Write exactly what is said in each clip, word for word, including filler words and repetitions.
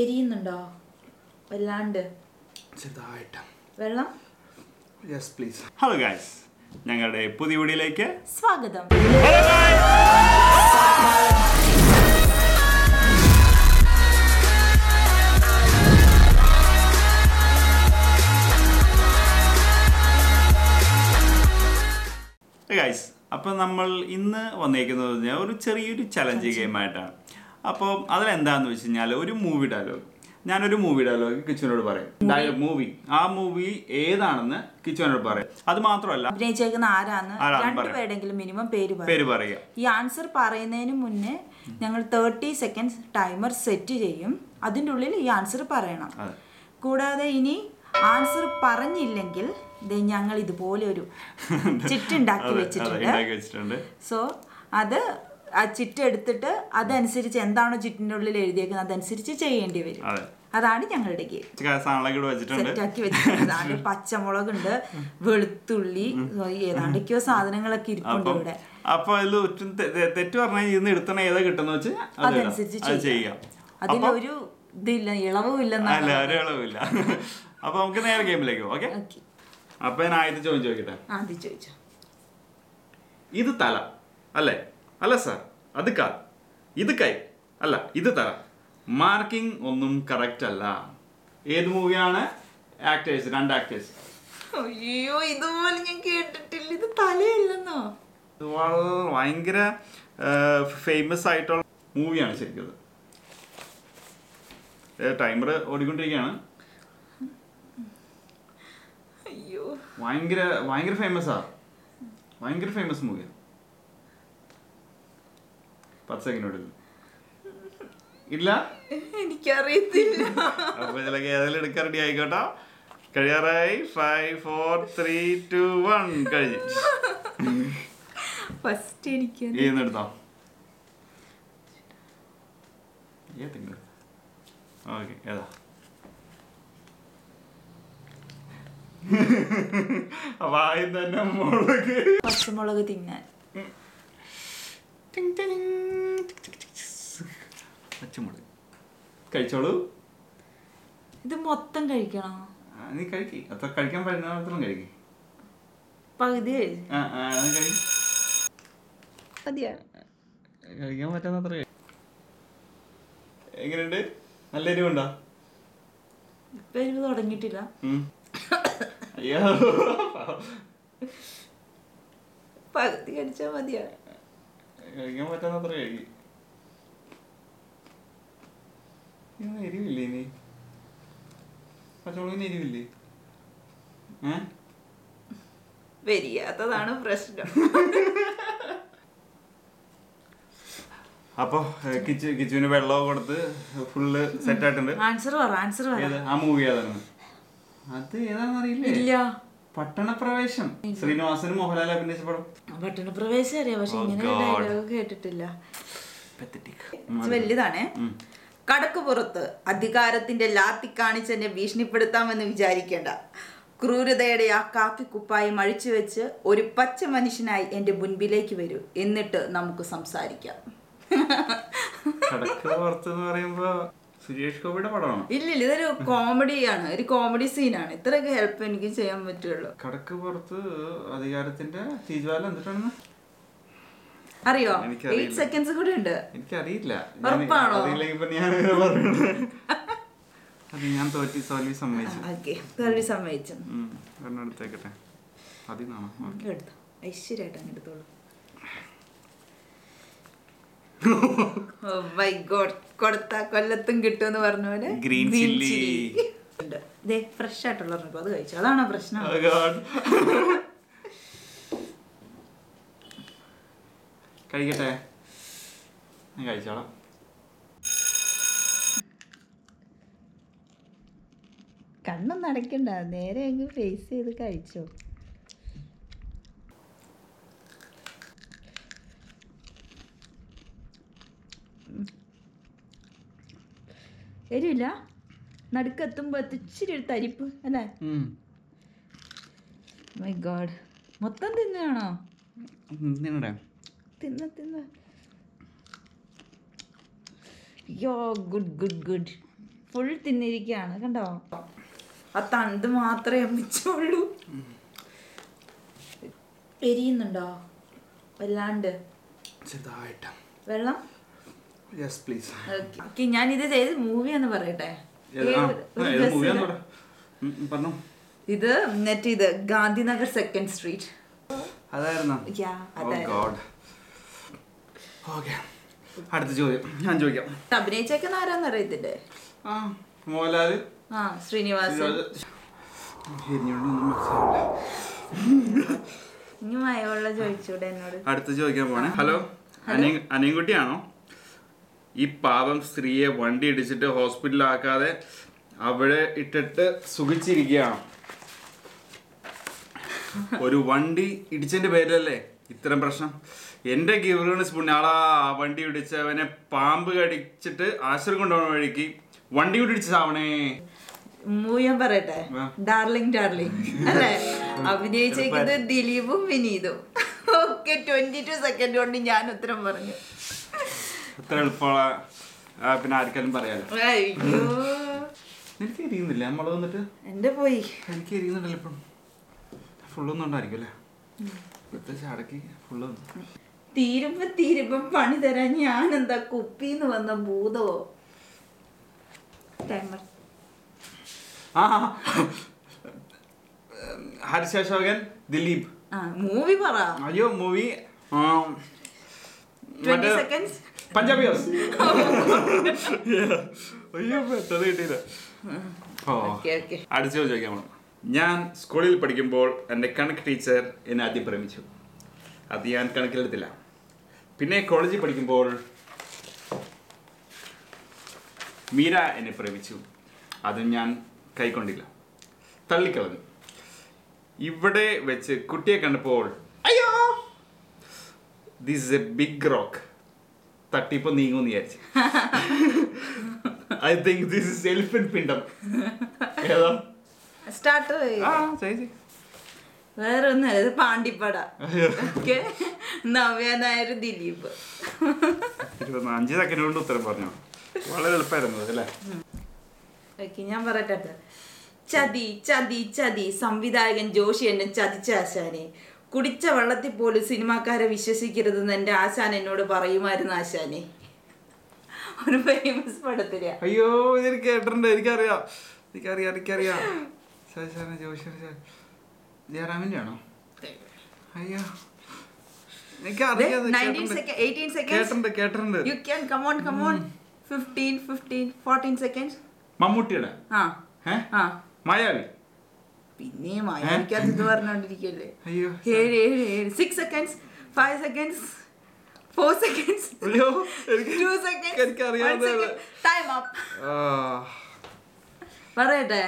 എരിയുന്നുണ്ടോ വല്ലാണ്ട്? വെള്ളം. Yes please. Hello guys, ഞങ്ങളുടെ പുതിയ വീഡിയോയിലേക്ക് സ്വാഗതം. ഗൈസ്, അപ്പം നമ്മൾ ഇന്ന് വന്നേക്കുന്നത് പറഞ്ഞാൽ ഒരു ചെറിയൊരു ചലഞ്ച് ഗെയിമായിട്ടാണ്. അപ്പോൾ അതിലെന്താണെന്ന് വെച്ച് കഴിഞ്ഞാൽ ഒരു മൂവി ഡയലോഗ്, ഞാനൊരു മൂവി ഡയലോഗ് കിച്ചുവിനോട് പറയും. മൂവി, ആ മൂവി ഏതാണെന്ന് കിച്ചുവിനോട് പറയും. അത് മാത്രമല്ല അഭിനയിച്ചേക്കുന്ന ആരാന്ന് പേര് പറയുക. ഈ ആൻസർ പറയുന്നതിന് മുന്നേ ഞങ്ങൾ തേർട്ടി സെക്കൻഡ് ടൈമർ സെറ്റ് ചെയ്യും. അതിൻ്റെ ഉള്ളിൽ ഈ ആൻസർ പറയണം. കൂടാതെ ഇനി ആൻസർ പറഞ്ഞില്ലെങ്കിൽ ഞങ്ങൾ ഇതുപോലെ ഒരു ചിറ്റുണ്ടാക്കി വെച്ചിട്ടുണ്ട്. സോ അത് ആ ചിറ്റ് എടുത്തിട്ട് അതനുസരിച്ച് എന്താണോ ചിറ്റിന്റെ ഉള്ളിൽ എഴുതിയേക്കുന്നത് അതനുസരിച്ച് ചെയ്യേണ്ടി വരും. അതാണ് ഞങ്ങളുടെ ഗെയിം. വെച്ചിട്ടുണ്ട് പച്ചമുളക് ഉണ്ട്, വെളുത്തുള്ളി, ഏതാണ്ടൊക്കെയോ സാധനങ്ങളൊക്കെ ഇരിപ്പുണ്ട് ഇവിടെ. അപ്പൊ തെറ്റ് പറഞ്ഞാൽ ഇന്ന് എടുത്തണ ഏതാ കിട്ടുന്ന വെച്ച് അതനുസരിച്ച് ചെയ്യാം. അതിലൊരു ഇതില്ല, ഇളവും ഇല്ലെന്നല്ല, ഒരിളവില്ല. അപ്പൊ നമുക്ക് നേരെ ഗെയിമിലേക്ക്. ഓക്കെ, അപ്പൊ ഞാൻ ആദ്യത്തെ ചോദിച്ചു നോക്കിട്ടെ. ആദ്യം ചോദിച്ചോ. ഇത് തല അല്ലേ? അല്ല സാർ, അത് കാൽ. ഇത് കൈ അല്ല, ഇത് തല. മാർക്കിംഗ് ഒന്നും കറക്റ്റ് അല്ല. ഏത് മൂവിയാണ്? ആക്ടേഴ്സ്, രണ്ട് ആക്ടേഴ്സ്. അയ്യോ, ഇതുപോലെ ഞാൻ കേട്ടിട്ടില്ല. ഇത് തലയല്ലെന്നോ? ഇത് വളരെ ഭയങ്കര ഫേമസ് ആയിട്ടുള്ള മൂവിയാണ് ശരിക്കും. ടൈമർ ഓടിക്കൊണ്ടിരിക്കുകയാണ്. അയ്യോ, ഭയങ്കര ഭയങ്കര ഫേമസാ, ഭയങ്കര ഫേമസ് മൂവിയാണ്. പത്ത് സെക്കൻഡ് ഇല്ല, എനിക്കറിയത്തില്ല. അപ്പൊ ഇതിലൊക്കെ ഏതെങ്കിലും എടുക്കാൻ റെഡി ആയിക്കോട്ടോ. കഴിയാറായി. Five four three two one കഴിഞ്ഞു. ഫസ്റ്റ് എനിക്ക് എടുത്തോ. ഓക്കെ, ഏതാ? അപ്പൊ ആദ്യം തന്നെ മുളക്, പച്ചമുളക് തിന്നാൻ. പച്ചമുളക് കഴിച്ചോളൂ. ഇത് മൊത്തം കഴിക്കണോ? നീ കഴിക്കി, അത്ര കഴിക്കാൻ പറ്റുന്ന കഴിക്കി. പകുതി കഴിക്കാൻ പറ്റുന്ന. എങ്ങനെയുണ്ട്? നല്ല എരിവുണ്ടോ? ഇപ്പൊ എരിവ് തുടങ്ങിയിട്ടില്ല. പകുതി കഴിച്ചാ മതിയാ. കഴിക്കാൻ പറ്റാന്നത്ര കഴിക്കും. എരിവില്ലേ? ഇനി പച്ചമുളകിന് എരിവില്ലേ? വരിയാത്തതാണ് പ്രശ്നം. അപ്പൊ കിച്ചു കിച്ചുവിന് വെള്ളമൊക്കെ കൊടുത്ത് ഫുള്ള് സെറ്റ് ആയിട്ടുണ്ട്. ആൻസർ പറ, ആൻസർ പറ. ആ മൂവി ഏതാണ്? അത് ഏതാണെന്ന് അറിയില്ല. പട്ടണപ്രവേശം, ശ്രീനിവാസനും മോഹൻലാലും അഭിനയിച്ച പടം. പട്ടണപ്രവേശം അറിയാം, പക്ഷെ ഇങ്ങനെ ഡയലോഗ് കേട്ടിട്ടില്ല. വലുതാണേ. കടക്കുപുറത്ത് അധികാരത്തിന്റെ ലാത്തി കാണിച്ചെന്നെ ഭീഷണിപ്പെടുത്താമെന്ന് വിചാരിക്കേണ്ട. ക്രൂരതയുടെ ആ കാക്കിക്കുപ്പായം അഴിച്ചു വെച്ച് ഒരു പച്ച മനുഷ്യനായി എന്റെ മുൻപിലേക്ക് വരൂ, എന്നിട്ട് നമുക്ക് സംസാരിക്കാം. സുരേഷ് ഗോപിയുടെ പടമാണ്. ഇല്ലില്ല, ഇതൊരു കോമഡിയാണ്, ഒരു കോമഡി സീനാണ്. ഇത്രയൊക്കെ ഹെൽപ്പ് എനിക്ക് ചെയ്യാൻ പറ്റുള്ളൂ. കടക്ക് പുറത്ത് അധികാരത്തിന്റെ തീജ്വാല എന്തിട്ടാണ് അറിയോ? എട്ട് സെക്കൻഡ്സ് കൂടെ ഉണ്ട്. എനിക്കറിയില്ല. ഉറപ്പാണോ? ഞാൻ തോറ്റി, തോൽവി സമ്മതിച്ചു. ഓക്കെ, തോൽവി സമ്മതിച്ചു. എടുത്തേക്കട്ടെ. അതിനാണോ? എടുത്തു, ഐശ്വര്യമായിട്ട് അങ്ങ് എടുത്തോളൂ. കൊല്ലത്തും കിട്ടും പറഞ്ഞ പോലെ ഫ്രഷ് ആയിട്ടുള്ള അത് കഴിച്ചു. അതാണോ പ്രശ്നം? കഴിക്കട്ടെ, ഞാൻ കഴിച്ചോളാം. കണ്ണൊന്നും അടയ്ക്കണ്ട, നേരെ ഫേസ് ചെയ്ത് കഴിച്ചോ. എരിവില്ല, നടുക്കെത്തുമ്പോ ഇച്ചിരി ഒരു തരിപ്പ് അല്ലേ? മൈ ഗോഡ്, മൊത്തം തിന്നാണോ? തിന്ന തിന്ന. Yo good good good. Full തിന്നിരിക്കുകയാണ് കണ്ടോ. ആ തണ്ട് മാത്രമേ അമ്മിച്ചുള്ളൂ. എരിയുന്നുണ്ടോ വല്ലാണ്ട്? വെള്ളം ഞാനിത് ചെയ്ത് മൂവിയാന്ന് പറയട്ടെ. ഇത് എന്നിട്ട് ഇത് ഗാന്ധിനഗർ സെക്കൻഡ് സ്ട്രീറ്റ്. അടുത്ത ചോദ്യം ഞാൻ ചോദിക്കാം. അഭിനയിച്ചേക്കുന്ന ആരാന്ന് അറിയത്തില്ലേ? മോഹൻലാൽ, ശ്രീനിവാസൻ. ഇനി മയമുള്ള ചോദിച്ചൂടെ എന്നോട്? അടുത്ത് ചോദിക്കാൻ പോണേ. ഹലോ അനിയൻകുട്ടിയാണോ? ഈ പാപം സ്ത്രീയെ വണ്ടി ഇടിച്ചിട്ട് ഹോസ്പിറ്റലാക്കാതെ അവിടെ ഇട്ടിട്ട് സുഖിച്ചിരിക്കുകയാണ്. ഒരു വണ്ടി ഇടിച്ചതിന്റെ പേരിലല്ലേ ഇത്തരം പ്രശ്നം. എന്റെ ഗീവറിന് സ്പുണ്യാളാ, വണ്ടി ഇടിച്ചവനെ പാമ്പ് കടിച്ചിട്ട് ആശുപത്രി കൊണ്ടുപോകണ വഴിക്ക് വണ്ടി കൂടി ഇടിച്ച് ചാവണേ. മൂയം പറയട്ടെ, ഡാർലിംഗ് ഡാർലിംഗ് അല്ലേ? അഭിനയിച്ചേക്കുന്നത് ദിലീപും വിനീതും. ഓക്കെ, ട്വന്റി ടു സെക്കൻഡ് കൊണ്ട് ഞാൻ ഉത്തരം പറഞ്ഞു. അത്ര എളുപ്പമുള്ള പിന്നെ ആർക്കാലും പറയാലോ. എനിക്ക് എരിയുന്നില്ല നമ്മള് വന്നിട്ട്. എന്റെ പോയി എനിക്ക് എരിയുന്നുണ്ടല്ലോ. ഇപ്പം ഫുള്ളൊന്നും ഉണ്ടായിരിക്കും അല്ലേ? പ്രത്യേകിച്ച് അടക്കി ഫുള്ളൊന്നും തീരുമ്പോ തീരുമ്പം പണി തരാൻ ഞാൻ എന്താ കുപ്പിന്ന് വന്ന ഭൂതമോ? ആ ഹർഷോകൻ ദിലീപ് മൂവി പറ. അയ്യോ മൂവി പഞ്ചാബി ഹൗസ്. അയ്യോ പെട്ടെന്ന് കിട്ടിയില്ല. അടുത്ത ചോദിക്കാം. ഞാൻ സ്കൂളിൽ പഠിക്കുമ്പോൾ എൻ്റെ കണക്ക് ടീച്ചർ എന്നെ ആദ്യം പ്രേമിച്ചു. അത് ഞാൻ കണക്കിലെടുത്തില്ല. പിന്നെ കോളേജിൽ പഠിക്കുമ്പോൾ മീര എന്നെ പ്രേമിച്ചു. അതും ഞാൻ കൈക്കൊണ്ടില്ല, തള്ളിക്കളഞ്ഞു. ഇവിടെ വെച്ച് കുട്ടിയെ കണ്ടപ്പോൾ അയ്യോ this is a big rock, തട്ടിപ്പോ നീങ്ങുമെന്ന് വിചാരിച്ചു. I think this is elephant pindam. ഏതാ സ്റ്റാർട്ട്? വേറൊന്നും ഇത് പാണ്ടിപ്പട. ഓക്കെ, നവ്യ നായർ ദിലീപ്. അഞ്ച് സെക്കൻഡ് കൊണ്ട് ഉത്തരം പറഞ്ഞു. വളരെ എളുപ്പമായിരുന്നു അല്ലേ? ഓക്കെ ഞാൻ പറയട്ടെ. ചതി ചതി ചതി സംവിധായകൻ ജോഷി എന്നെ ചതിച്ച ആശാനെ. കുടിച്ച വെള്ളത്തിൽ പോലും സിനിമാക്കാരെ വിശ്വസിക്കരുതെന്ന് എൻ്റെ ആശാൻ എന്നോട് പറയുമായിരുന്നു. ആശാനെ ഒരു ഫേമസ് പടത്തില. അയ്യോ ഇതൊരു കേട്ടിട്ടുണ്ട്, എനിക്കറിയാം എനിക്കറിയാം എനിക്കറിയാം ജോഷി ജയറാമിൻ്റെ ആണോ? അയ്യോ എനിക്കറിയാം. മമ്മൂട്ടിയുടെ മായാവി. പിന്നെ മായാവിക്കകത്ത് ഇത് പറഞ്ഞോണ്ടിരിക്കല്ലേ. അയ്യോ ഏഴ് ഏഴ് ഏഴ് six seconds five seconds four seconds two seconds എനിക്കറിയാം. ടൈം അപ്പ് പറയട്ടെ.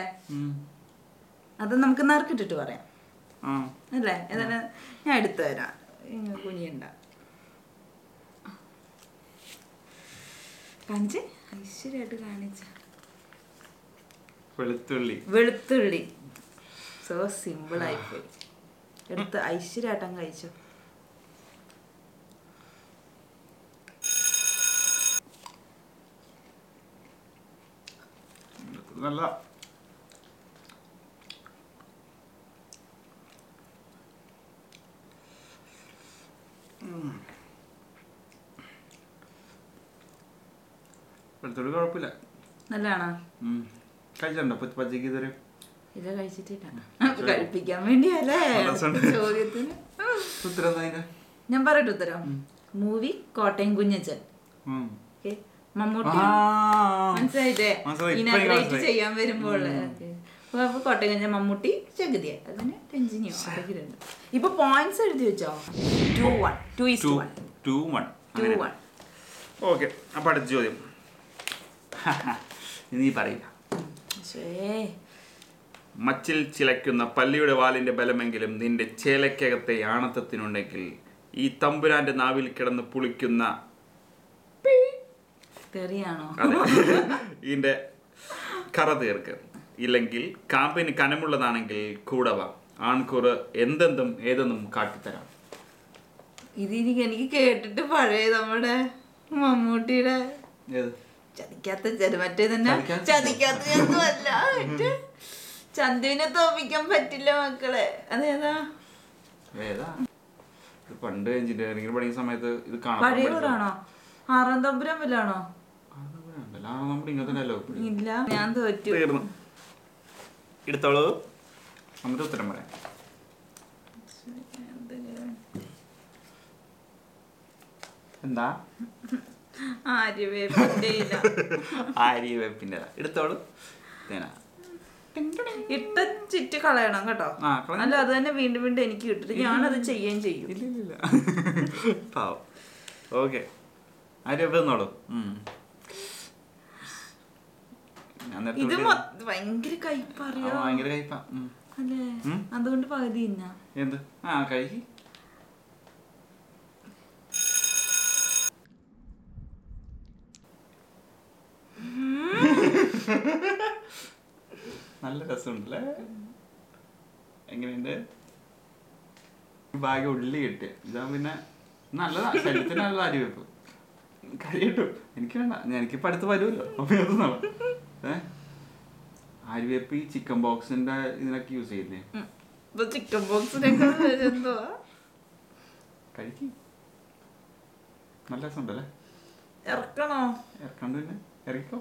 അത് നമുക്ക് നറുക്കിട്ടിട്ട് പറയാം അല്ലേ? ഏതാണ് ഞാൻ എടുത്തു തരാം. കുഞ്ഞിയുണ്ട കാണിച്ച് ഐശ്വര്യമായിട്ട് കാണിച്ച വെളുത്തുള്ളി. വെളുത്തുള്ളി സോ സിമ്പിൾ ആയിപ്പോയി. എടുത്ത് ഐശ്വര്യമായിട്ട് അങ്ങ് കഴിച്ചു. നല്ല വെളുത്തുള്ളി കുഴപ്പമില്ല, നല്ലതാണോ? കഴിച്ചിട്ടുണ്ടോ പച്ചക്ക് ഇതുവരെ? ഇത് കഴിച്ചിട്ടില്ല. കഴിപ്പിക്കാൻ വേണ്ടിയല്ലേ ചോദ്യത്തിന് ഞാൻ പറയട്ടെ ഉത്തരം. മൂവി കോട്ടയം കുഞ്ഞച്ചൻ. മമ്മൂട്ടി മനസ്സിലായിട്ടേ ഇനാഗ്രേറ്റ് ചെയ്യാൻ വരുമ്പോൾ കോട്ടയം കുഞ്ഞൻ മമ്മൂട്ടി ചെകുതിയായി. അതിന് രഞ്ജിനിയോ ആരെങ്കിലും ഇപ്പൊ പോയിന്റ്സ് എഴുതി വെച്ചോ? Two one two is one two one two one okay. അപ്പൊ അടുത്ത ചോദ്യം നീ പറയില്ല. മച്ചിൽ ചിലയ്ക്കുന്ന പല്ലിയുടെ വാലിൻ്റെ ബലമെങ്കിലും നിന്റെ ചേലക്കകത്തെ ആണത്തത്തിനുണ്ടെങ്കിൽ ഈ തമ്പുരാന്റെ നാവിൽ കിടന്ന് പുളിക്കുന്ന ഇതിന്റെ കറ തീർക്ക്. ഇല്ലെങ്കിൽ കാമ്പിന് കനമുള്ളതാണെങ്കിൽ കൂടവ ആൺകുറ് എന്തെന്തും ഏതെന്നും കാട്ടിത്തരാം. ഇത് എനിക്ക് കേട്ടിട്ട് പഴയ നമ്മുടെ മമ്മൂട്ടിയുടെ ചതിക്കാത്ത എന്താ ആര്യവേപ്പിന്റെ എടുത്തോളൂ ഇട്ട ചുറ്റി കളയണം കേട്ടോ. അല്ല അത് തന്നെ വീണ്ടും വീണ്ടും എനിക്ക് കിട്ടില്ല. ഞാനത് ചെയ്യാൻ ചെയ്യും. ഓക്കെ ആര്യവേപ്പ് തന്നോളൂ. ഇത് ഭയങ്കര കയ്പാറിയ ഭയങ്കര കയ്പാ അല്ലേ? അതുകൊണ്ട് പകുതി ഇന്ന എന്ത് ആ കഴിക്ക്. നല്ല രസമുണ്ടല്ലേ? എങ്ങനെയുണ്ട്? ബാഗ് ഉള്ളി കിട്ടിയ ഇതാ പിന്നെ നല്ലതാ. ശരീരത്തിന് നല്ല അരിവെപ്പ് കഴിയിട്ടു. എനിക്ക് വേണ്ട, എനിക്കിപ്പോൾ അടുത്ത് വരുമല്ലോ. ഏഹ് അരിവെപ്പ് ഈ ചിക്കൻ ബോക്സിന്റെ ഇതിനൊക്കെ യൂസ് ചെയ്യില്ലേ? ചിക്കൻ ബോക്സിനൊക്കെ കഴിക്കും. നല്ല രസമുണ്ടല്ലേ? ഇറക്കണോ? ഇറക്കണ്ട പിന്നെ ഇറക്കിക്കോ.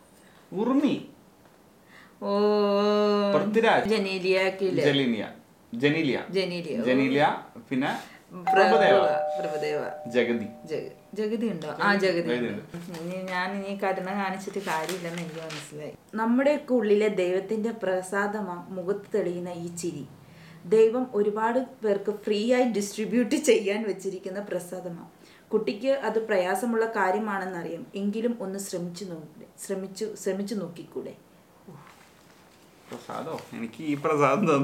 ഉറുമി. ഓ പൃഥ്വിരാജ്. ജനീലിയ ജനീലിയ ജനീലിയ പിന്നെ ജഗതി. ജഗതി ഉണ്ടോ? ആ ജഗതി. ഞാൻ ഇനി കരുണ കാണിച്ചിട്ട് കാര്യമില്ലെന്ന് എനിക്ക് മനസ്സിലായി. നമ്മുടെയൊക്കെ ഉള്ളിലെ ദൈവത്തിന്റെ പ്രസാദമാ മുഖത്ത് തെളിയുന്ന ഈ ചിരി. ദൈവം ഒരുപാട് പേർക്ക് ഫ്രീ ആയി ഡിസ്ട്രിബ്യൂട്ട് ചെയ്യാൻ വെച്ചിരിക്കുന്ന പ്രസാദമാണ്. കുട്ടിക്ക് അത് പ്രയാസമുള്ള കാര്യമാണെന്നറിയാം, എങ്കിലും ഒന്ന് ശ്രമിച്ചു നോക്കൂടെ? ശ്രമിച്ചു ശ്രമിച്ചു നോക്കിക്കൂടെ? പ്രസാദോ? എനിക്ക് ഈ പ്രസാദം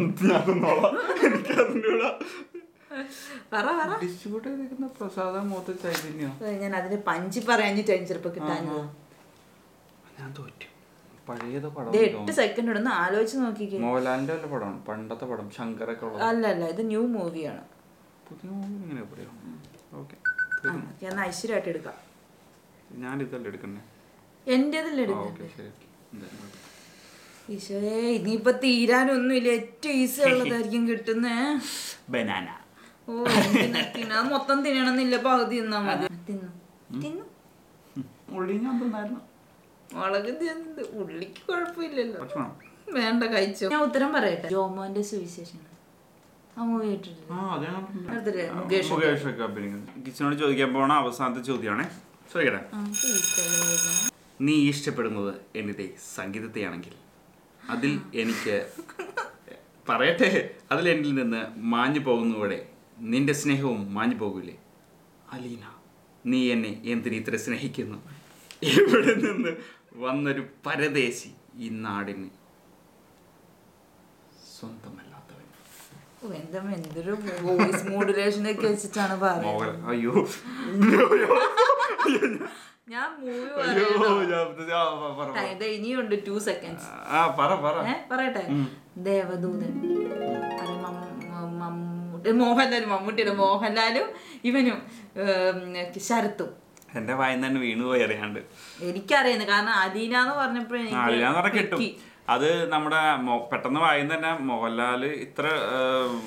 ഞാൻ അതിന് പഞ്ചി പറയാഞ്ഞിട്ട് ചിലപ്പോൾ കിട്ടാനോ? എട്ട് സെക്കൻഡ് ഒന്ന് ആലോചിച്ച് നോക്കിക്കേ. മോഹൻലാലിന്റെ വല്ല പടമാണ് പണ്ടത്തെ പടം ശങ്കറൊക്കെ ഉള്ളത്. അല്ല അല്ല ഇത് ന്യൂ മൂവിയാണ്. പുതിയ മൂവി എങ്ങനെ പറയാം? ഓക്കെ ഞാൻ ഐശ്വര്യമായിട്ട് എടുക്കാം. ഞാനിതല്ലേ എടുക്കണേ? എന്റേതല്ലേ എടുക്കണ്ടേ? ഈശോയെ ഇനിയിപ്പൊ തീരാനൊന്നുമില്ല. ഏറ്റവും ഈസി ഉള്ളതായിരിക്കും കിട്ടുന്നേ. ബനാന. ഓ തിന്നാ മൊത്തം തിന്നണമെന്നില്ല, പകുതി തിന്നാ മതി. തിന്നു തിന്നു ഒളിഞ്ഞാ തിന്നായിരുന്നു. മുളക് തിന്നു. ഉള്ളിക്ക് കുഴപ്പമില്ലല്ലോ. വേണ്ട കഴിച്ചോ. ഞാൻ ഉത്തരം പറയട്ടെ. ജോമോന്റെ സുവിശേഷങ്ങൾ കിച്ചനോട് ചോദിക്കാൻ പോണ അവസാനത്തെ ചോദ്യമാണേ. ചോദിക്കട്ടെ? നീ ഇഷ്ടപ്പെടുന്നത് എന്നിന്റെ സംഗീതത്തെയാണെങ്കിൽ അതിൽ എനിക്ക് പറയട്ടെ, അതിൽ എന്നിൽ നിന്ന് മാഞ്ഞു പോകുന്നതോടെ നിന്റെ സ്നേഹവും മാഞ്ഞു പോകില്ലേ? അലീന, നീ എന്നെ എന്തിന് ഇത്ര സ്നേഹിക്കുന്നു? ഇവിടെ നിന്ന് വന്നൊരു പരദേശി ഈ നാടിന് സ്വന്തമല്ല. ഇനിയുണ്ട് ടു സെക്കൻഡ്സ്. പറയട്ടെ? ദേവദൂതൻ. മോഹൻലാലും മമ്മൂട്ടിയുടെ മോഹൻലാലും ഇവനും ശരത്തും. എന്റെ വായന തന്നെ വീണുപോയി. അറിയാണ്ട് എനിക്കറിയുന്നു. കാരണം അലീന എന്ന് പറഞ്ഞപ്പോഴേ അത് നമ്മുടെ പെട്ടെന്ന് വായും തന്നെ മോഹൻലാൽ ഇത്ര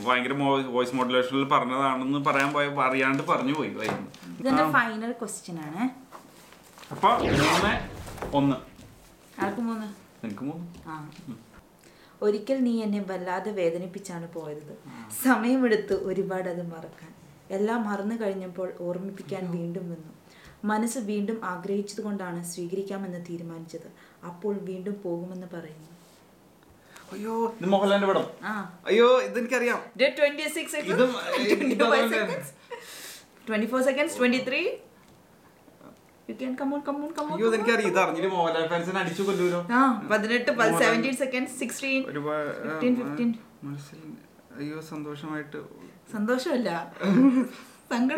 ഭയങ്കര വോയിസ് മോഡുലേഷനിൽ പറഞ്ഞതാണെന്ന് പറയാൻ പോയ അറിയാണ്ട് പറഞ്ഞു പോയി. ഇതെന്റെ ഫൈനൽ ക്വസ്റ്റ്യൻ ആണ്. അപ്പൊ മൂന്ന് ഒന്ന്. ആർക്ക് മൂന്ന്? എനിക്ക് മൂന്ന്. ആ ഒരിക്കൽ നീ എന്നെ വല്ലാതെ വേദനിപ്പിച്ചാണ് പോയത്. സമയമെടുത്ത് ഒരുപാട് അത് മറക്കാൻ. എല്ലാം മറന്നു കഴിഞ്ഞപ്പോൾ ഓർമ്മിപ്പിക്കാൻ വീണ്ടും വന്നു. മനസ്സ് വീണ്ടും ആഗ്രഹിച്ചത് കൊണ്ടാണ് സ്വീകരിക്കാമെന്ന് തീരുമാനിച്ചത്. അപ്പോൾ വീണ്ടും പോകുമെന്ന് പറയുന്നു. അയ്യോ ഇത് മോഹൻലാലിന്റെ പടം. അയ്യോ ഇതെനിക്കറിയാം. twenty-four seconds, twenty-three. You can come on, come on, come on. You can carry that. You know, my friends and I did you go. Ah, seventeen, seventeen seconds, sixteen, fifteen, fifteen. You are Sandosham. Sandosham.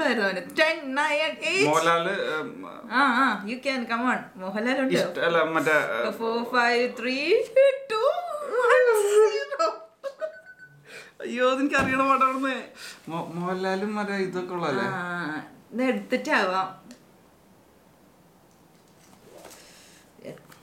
ten, nine, eight. Mohalal. Ah, you can come on. Mohalal. four, five, three, two, one, zero. You didn't carry on what are they? Mohalal, Mara Idokola. Ah, they're the tower.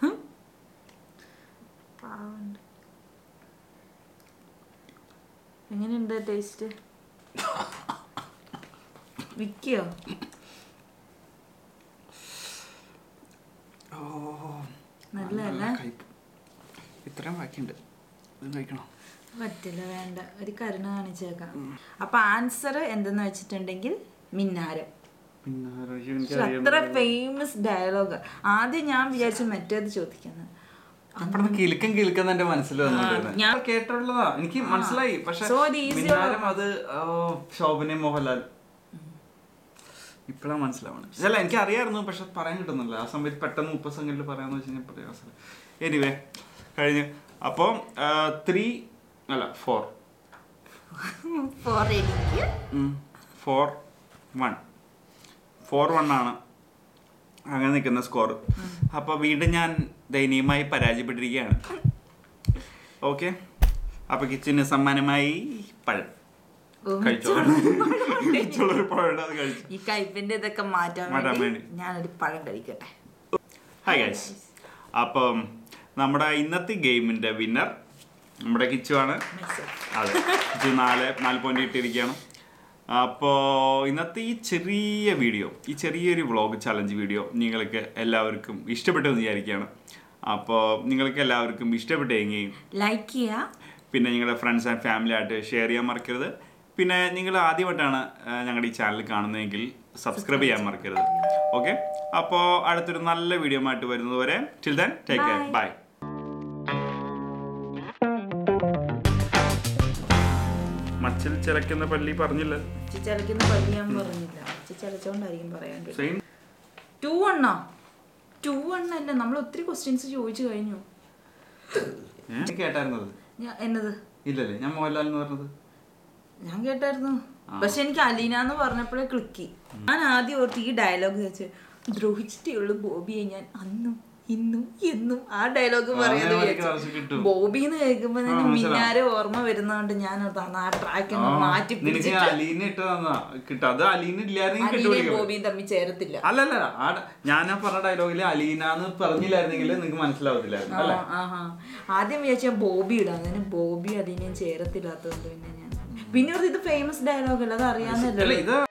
Huh? Pound. Angin in the taste. Vicky. Oh. Nalla. Itram vakkinde. Idu kaikkano. Vattilla venda. Oru karana kanichekka. Appo answer endennu vechittundengil minnaru. Minnaru atra famous dialogue. Aadhe njan vicharichu mettadu chodikkana. I'm killing and a Mansilla. Yaka Caterla, and keep Manslai, but so the easy mother of Chauvin Mohalal. You plum and slam. Zell and carrier no pressure parent on the last, some with pattern person in the paranos in a particular. Anyway, upon three, four. Four, four, one. Four, one, Nana. I'm going to get the score. Upper Vidian. They name my Parajibidrian. Okay? Upper kitchen is some man my pal. Culture. You can't bend the Kamata. Hi, guys. Up, um, Namada in the game in the winner. Mrakichuana. Junale, Malpondi Tirigano. Up in the cherry video. It's a cherry vlog challenge video. Ningalaka, Ellaverkum, Istabitan Yarigano. So, if you like it, like it. Friends and family, share it. If you like this channel, subscribe to our channel. Okay? So, I'll see you in the next video. Till then, take Bye. Care. Bye. two one. Two and then number three questions you which I knew. Get another. Yeah, another. Italy, no more than another. Get another. But in Kalina, the Varnapur cookie. And Adi or tea dialogue drew his tail Bobby and Annu, Hindu, Hindu. Our dialogue of Bobby in the Egman and Minaro or Maverna and Yanatana track and Marty. Alina, Kitada, Alina, Larry, Bobby, the Micheratilla. Alana, Yana Paradilola, Alina, Pernilla, and Man's love. Aha, Adam Yacha Bobby, and Bobby, Adin, and Cheratilla. We know the famous dialogue.